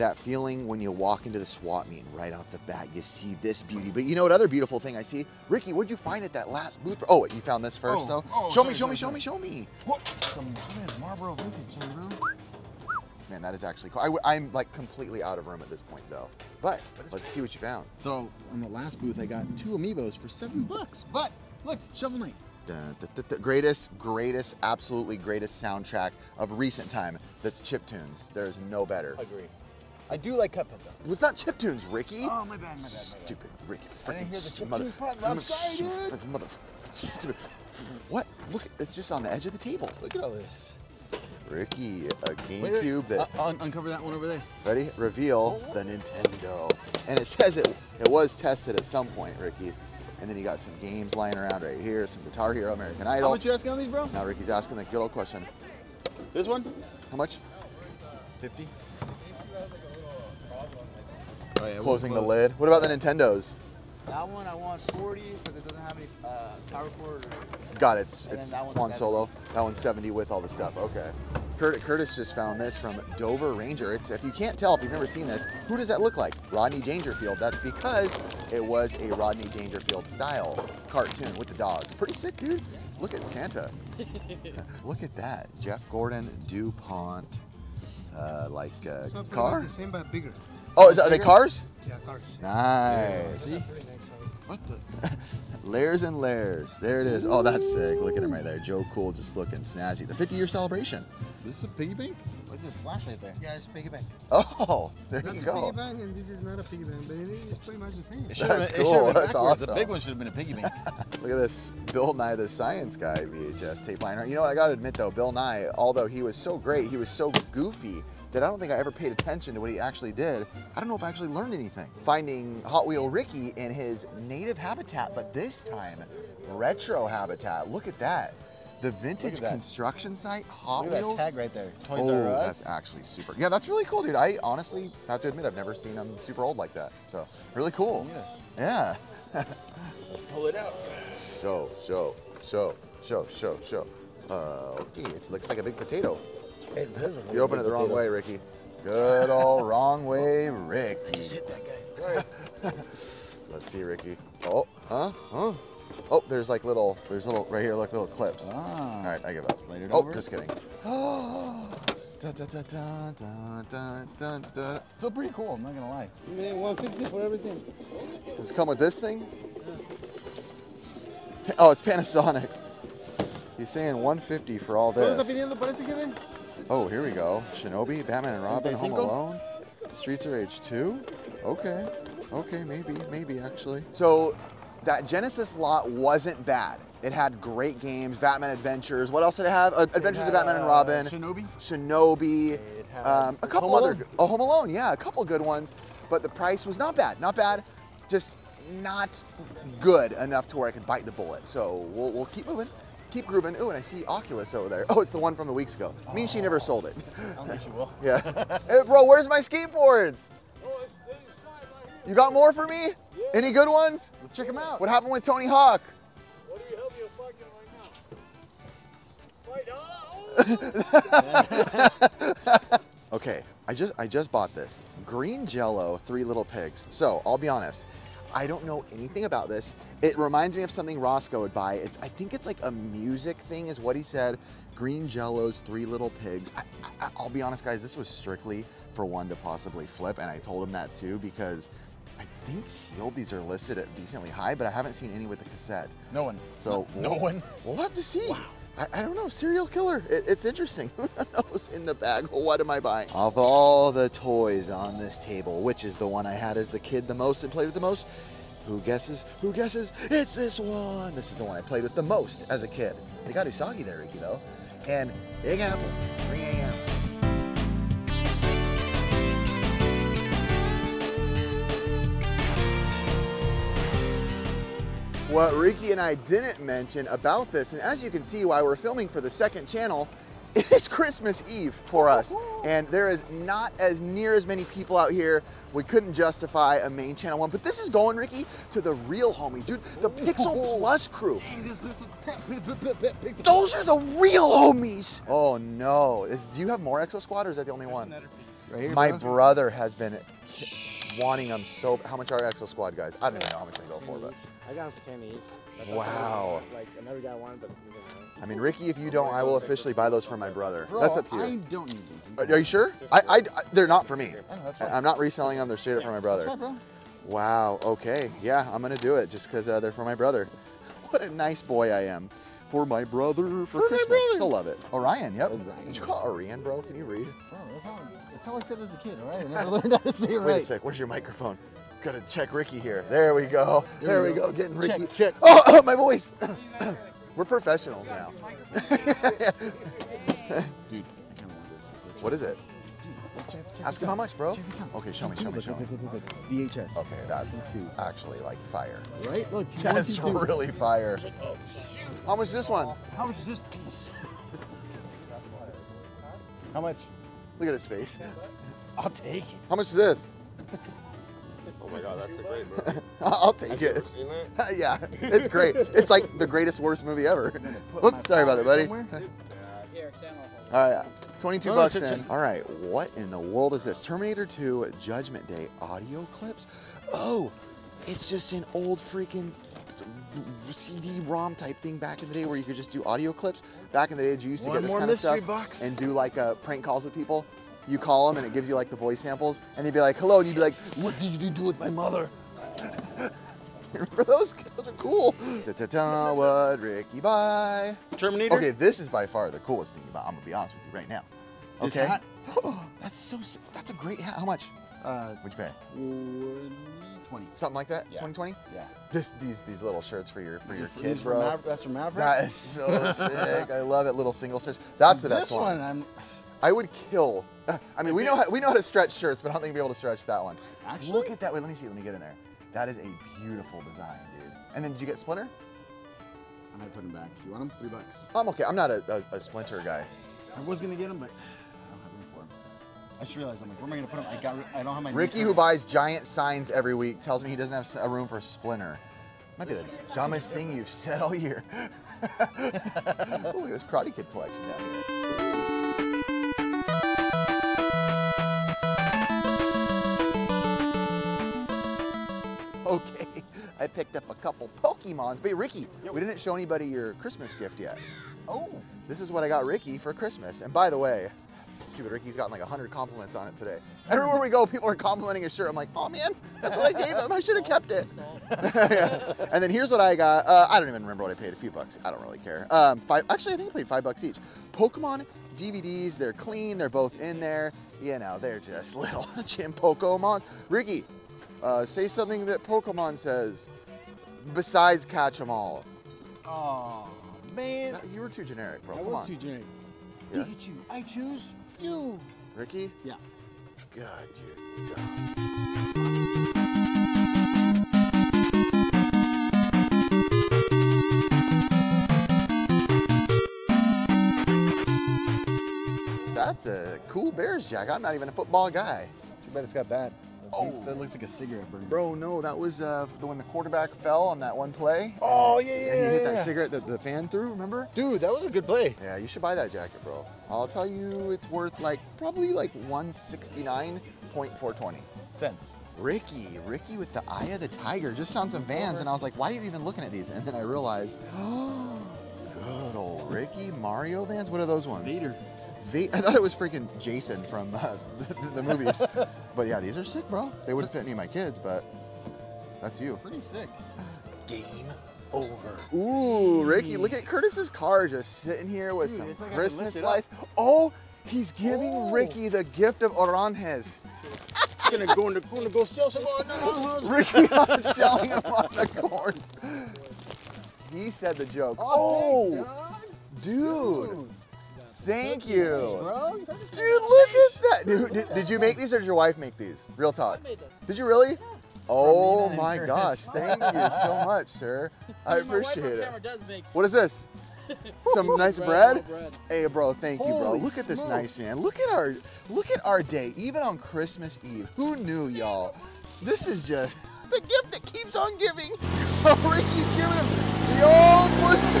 that feeling when you walk into the swap meet and right off the bat, you see this beauty. But you know what other beautiful thing I see? Ricky, what'd you find at that last booth? Oh, wait, you found this first, so. Oh, show me. What? Some Marlboro Vintage, bro. Man, that is actually cool. I'm like completely out of room at this point though. But let's see what you found. So on the last booth, I got 2 Amiibos for $7. But look, Shovel Knight. The absolutely greatest soundtrack of recent time. That's chiptunes. There's no better. Agreed. I do like Cuphead though. Well, it's not chiptunes, Ricky. Oh, my bad, my bad. Stupid Ricky, freaking mother. What? Look, it's just on the edge of the table. Look at all this. Ricky, a GameCube that... uncover that one over there. Ready? Reveal the Nintendo. And it says it was tested at some point, Ricky. And then you got some games lying around right here, some Guitar Hero, American Idol. How much you asking on these, bro? Now Ricky's asking the good old question. This one? How much? 50. Oh, yeah, closing the lid. What about the Nintendos? That one I want 40 because it doesn't have any power cord. Got it. It's Han Solo. That one's 70 with all the stuff. Okay. Curtis just found this from Dover Ranger. It's, if you can't tell, if you've never seen this, who does that look like? Rodney Dangerfield. That's because it was a Rodney Dangerfield style cartoon with the dogs. Pretty sick, dude. Look at Santa. Look at that. Jeff Gordon, DuPont, like a car. It's the same but bigger. Oh, are they cars? Yeah, cars. Nice. Yeah, what the? Layers and layers. There it is. Oh, that's sick. Look at him right there. Joe Cool just looking snazzy. The 50-year celebration. This is a piggy bank? What's this slash right there? Yeah, it's a piggy bank. Oh, there you go. That's a piggy bank, and this is not a piggy bank, but it is pretty much the same. That's cool. That's awesome. The big one should have been a piggy bank. Look at this Bill Nye the Science Guy VHS tape liner. You know what? I got to admit, though, Bill Nye, although he was so great, he was so goofy that I don't think I ever paid attention to what he actually did. I don't know if I actually learned anything. Finding Hot Wheel Ricky in his native habitat, but this time, retro habitat. Look at that. The vintage construction site, Hot Wheels. Look at that tag right there, Toys R Us. That's actually super. Yeah, that's really cool, dude. I honestly have to admit, I've never seen them super old like that. So, really cool. Yeah. Yeah. Pull it out. Show. Okay, it looks like a big potato. It does. You opened it the wrong way, Ricky. Good old wrong way, Ricky. I just hit that guy. All right. Let's see, Ricky. Oh, huh? Huh? Oh, there's little right here, like little clips. Ah. All right, I give up. Slated over. Just kidding. Still pretty cool, I'm not gonna lie. You made 150 for everything. Does it come with this thing? Yeah. Oh, it's Panasonic. He's saying 150 for all this. Oh, here we go. Shinobi, Batman and Robin, Home Alone, Streets of Rage 2. Okay, okay, maybe actually. So. That Genesis lot wasn't bad. It had great games, Batman Adventures. What else did it have? Adventures of Batman and Robin. Shinobi. It had a couple other. Home Alone, yeah, a couple good ones. But the price was not bad. Not bad, just not good enough to where I could bite the bullet. So we'll keep moving, keep grooving. Ooh, and I see Oculus over there. Oh, it's the one from the weeks ago. Oh. Me and she never sold it. I don't think she will. Yeah. Hey, bro, where's my skateboards? Oh, it's inside right here. You got more for me? Yeah. Any good ones? Let's check them out. What happened with Tony Hawk? What do you help you fucking right now? $5? Oh. Okay, I just bought this. Green Jell-O, 3 Little Pigs. So, I'll be honest. I don't know anything about this. It reminds me of something Roscoe would buy. I think it's like a music thing is what he said. Green Jell-O's, 3 Little Pigs. I'll be honest, guys, this was strictly for one to possibly flip, and I told him that too because I think sealed these are listed at decently high, but I haven't seen any with the cassette. No one. So no one. We'll have to see. Wow. I don't know, serial killer. It's interesting. Who knows in the bag? What am I buying? Of all the toys on this table, which is the one I had as the kid the most and played with the most? Who guesses? It's this one. This is the one I played with the most as a kid. They got Usagi there, Ricky, though. And Big Apple, 3 a.m. What Ricky and I didn't mention about this, and as you can see why we're filming for the second channel, it is Christmas Eve for us. And there is not as near as many people out here. We couldn't justify a main channel one, but this is going, Ricky, to the real homies, dude. The Pixel Plus crew. Dang, this Pixel. Those are the real homies. Oh no, do you have more Exo Squad or is that the only one? Another piece. Right here, my brother has been wanting them so. How much are Exo Squad guys? I don't even know how much they go for, but I got them for 10 each. Wow. Like another guy wanted them. I mean, Ricky, if you don't, I will officially buy those for my brother. Bro, that's up to you. I don't need these. Are you sure? They're not for me. Oh, that's right. I'm not reselling them. They're straight up for my brother. That's right, bro. Wow. Okay. Yeah, I'm gonna do it just because they're for my brother. What a nice boy I am. For my brother for Christmas. He'll love it. Orion, yep. Orion. Did you call it Orion, bro? Can you read? Bro, that's how I said it as a kid, all right? I never learned how to say it right. Wait a sec, where's your microphone? Gotta check Ricky here. There we go. There we go, getting Ricky. Check. Oh, my voice. We're professionals now. Dude, what is it? Ask him how much, bro. Okay, show me. VHS. Okay, that's actually like fire. Right? Look, that's really fire. Oh, shoot. How much is this one? How much is this piece? How much? Look at his face. I'll take it. How much is this? Oh my God, that's a great movie. I'll take it. Ever seen that? Yeah, it's great. It's like the greatest, worst movie ever. Oops, sorry about that, buddy. Here, all right. 22 bucks in. All right, what in the world is this? Terminator 2 Judgment Day audio clips? Oh, it's just an old freaking CD-ROM type thing back in the day where you could just do audio clips. Back in the day, you used to get this kind of stuff and do like prank calls with people. You call them and it gives you like the voice samples and they'd be like, hello, and you'd be like, what did you do with my mother? Remember those? Those are cool. Ta-ta-ta, what Ricky buy? Terminator. Okay, this is by far the coolest thing about, I'm gonna be honest with you right now. Okay. This hat? Oh, that's so sick. That's a great hat. How much? What'd you pay? 20. Something like that? Yeah. 2020? Yeah. These little shirts for your kids, bro. That's from Maverick? That is so sick. I love it. Little single stitch. That's the best one. This one, I would kill. I mean, we know how to stretch shirts, but I don't think we'll be able to stretch that one. Actually? Look at that. Wait, let me see. Let me get in there. That is a beautiful design, dude. And then did you get Splinter? I might put him back. You want him? $3. I'm okay. I'm not a Splinter guy. I was going to get him, but I don't have room for him. I just realized, I'm like, where am I going to put him? I don't have my... Ricky, who buys giant signs every week, tells me he doesn't have a room for Splinter. Might be the dumbest thing you've said all year. Ooh, this Karate Kid collection down here. Okay, I picked up a couple Pokemons. But Ricky, we didn't show anybody your Christmas gift yet. Oh. This is what I got Ricky for Christmas. And by the way, stupid Ricky's gotten like 100 compliments on it today. Everywhere we go, people are complimenting his shirt. I'm like, oh man, that's what I gave him. I should have kept it. Yeah. And then here's what I got. I don't even remember what I paid, a few bucks. I don't really care. Actually, I think I paid $5 each. Pokemon DVDs, they're clean. They're both in there. You know, they're just little gym Pokemons. Ricky. Say something that Pokemon says, besides catch them all. Oh man. You were too generic, bro. Come on. I was too generic. Yes. Pikachu, I choose you. Ricky? Yeah. God, you're dumb. That's a cool Bears jacket. I'm not even a football guy. Too bad it's got that. Oh, that looks like a cigarette burn. Bro, no, that was when the quarterback fell on that one play. Oh, yeah. And he hit that cigarette that the fan threw, remember? Dude, that was a good play. Yeah, you should buy that jacket, bro. I'll tell you, it's worth like probably like $169.420. Ricky with the eye of the tiger. Just sounds of Vans, and I was like, why are you even looking at these? And then I realized, oh, good old Ricky Mario Vans. What are those ones? Vader. I thought it was freaking Jason from the movies. But yeah, these are sick, bro. They wouldn't fit any of my kids, but that's you. Pretty sick. Game over. Ooh, Ricky, look at Curtis's car just sitting here with some Christmas lights. Oh, he's giving Ricky the gift of Oranges. Gonna go sell some Oranges. Ricky was selling them on the corn. He said the joke. Oh, dude. Thank you. Dude, look at that. Dude, did you make these or did your wife make these? Real talk. Did you really? Oh my gosh. Thank you so much, sir. I appreciate it. What is this? Some nice bread? Hey bro, thank you, bro. Look at this nice man. Look at our day, even on Christmas Eve. Who knew, y'all? This is just the gift that keeps on giving. Ricky's giving him the old Worcester.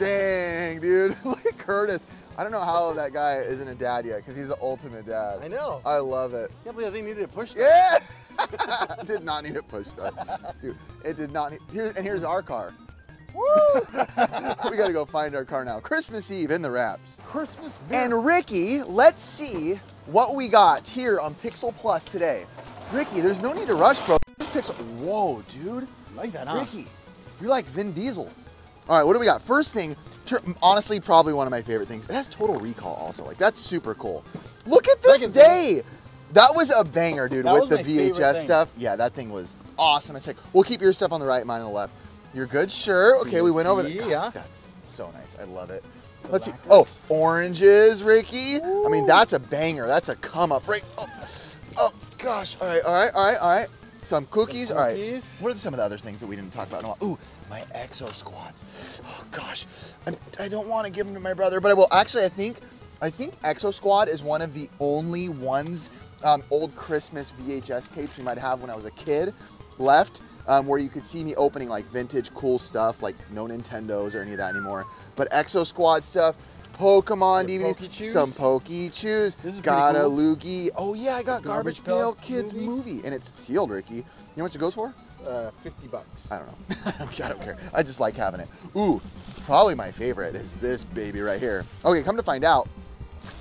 Dang, dude. Look at Curtis. I don't know how that guy isn't a dad yet, because he's the ultimate dad. I know. I love it. Can't believe I think he needed a push start. Yeah! Did not need a push start. Dude, it did not need... Here's our car. Woo! We gotta go find our car now. Christmas Eve in the wraps. Christmas beer. And Ricky, let's see what we got here on Pixel Plus today. Ricky, there's no need to rush, bro. Just Pixel... Whoa, dude. Like that, huh? Ricky, you're like Vin Diesel. All right, what do we got? First thing, honestly, probably one of my favorite things. It has Total Recall also. Like, that's super cool. Look at this day. That was a banger, dude, with the VHS stuff. Yeah, that thing was awesome. I said, we'll keep your stuff on the right, mine on the left. You're good, sure. Okay, we went over that. Yeah. That's so nice. I love it. Let's see. Oh, oranges, Ricky. Ooh. I mean, that's a banger. That's a come up, right? Oh, oh, gosh. All right, all right, all right, all right. Some cookies. All right. What are some of the other things that we didn't talk about in a while? Ooh, my Exo Squads. Oh gosh, I don't want to give them to my brother, but I will. Actually, I think Exo Squad is one of the only ones old Christmas VHS tapes we might have when I was a kid left, where you could see me opening like vintage cool stuff, like no Nintendos or any of that anymore. But Exo Squad stuff. Pokemon DVDs, some Poke-Chews, got a Loogie. Oh yeah, I got Garbage Pail Kids movie, and it's sealed, Ricky. You know what it goes for? 50 bucks. I don't know. I don't care. I just like having it. Ooh, probably my favorite is this baby right here. Okay, come to find out,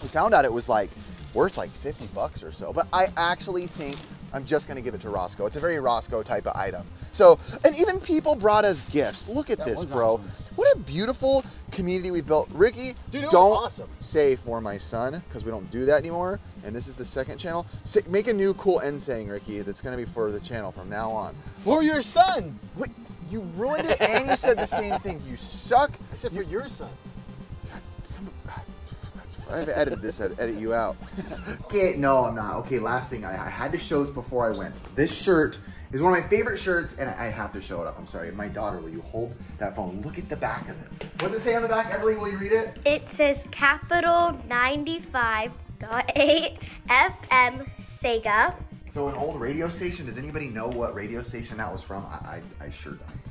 we found out it was like worth like 50 bucks or so, but I actually think I'm just gonna give it to Roscoe. It's a very Roscoe type of item. So, and even people brought us gifts. Look at this, bro. Awesome. What a beautiful community we built. Ricky, dude, don't say for my son, because we don't do that anymore, and this is the second channel. Say, make a new cool end saying, Ricky, that's gonna be for the channel from now on. For your son! Wait, you ruined it and you said the same thing. You suck. I said for your son. I've edited this, I'd edit you out. Okay, no, I'm not. Okay, last thing, I had to show this before I went. This shirt is one of my favorite shirts, and I have to show it up. I'm sorry, my daughter, will you hold that phone? Look at the back of it. What does it say on the back, Everly? Will you read it? It says capital 95.8 FM Sega. So an old radio station. Does anybody know what radio station that was from? I sure don't.